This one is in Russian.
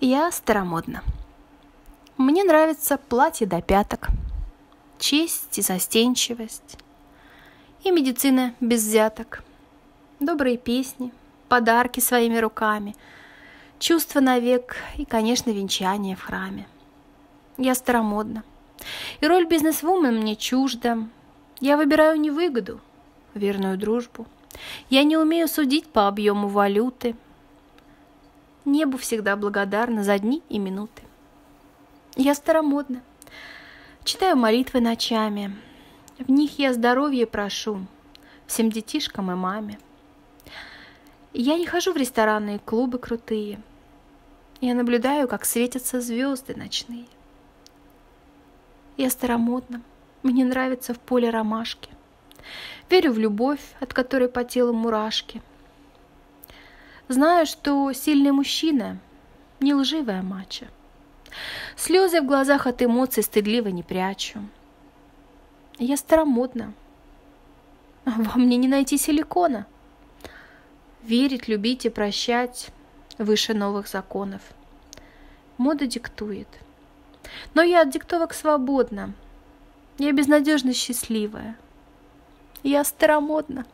Я старомодна. Мне нравится платье до пяток, честь и застенчивость, и медицина без взяток, добрые песни, подарки своими руками, чувства навек и, конечно, венчание в храме. Я старомодна, и роль бизнесвумен мне чужда. Я выбираю не выгоду, верную дружбу. Я не умею судить по объему валюты. Небу всегда благодарна за дни и минуты. Я старомодна, читаю молитвы ночами, в них я здоровье прошу всем детишкам и маме. Я не хожу в рестораны и клубы крутые, я наблюдаю, как светятся звезды ночные. Я старомодна, мне нравится в поле ромашки, верю в любовь, от которой по телу мурашки. Знаю, что сильный мужчина – не лживая мачо. Слезы в глазах от эмоций стыдливо не прячу. Я старомодна. Во мне не найти силикона. Верить, любить и прощать выше новых законов. Мода диктует. Но я от диктовок свободна. Я безнадежно счастливая. Я старомодна.